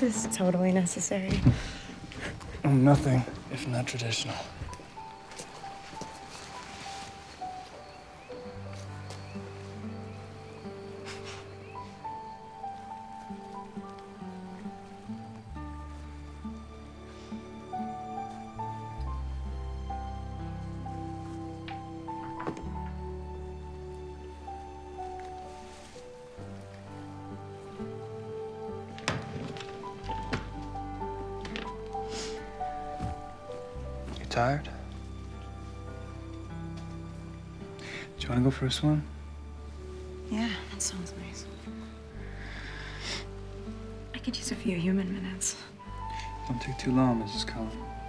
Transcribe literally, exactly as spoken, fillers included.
this totally necessary? I'm nothing if not traditional. Tired? Do you want to go for a swim? Yeah, that sounds nice. I could use a few human minutes. Don't take too long, Missus Cullen.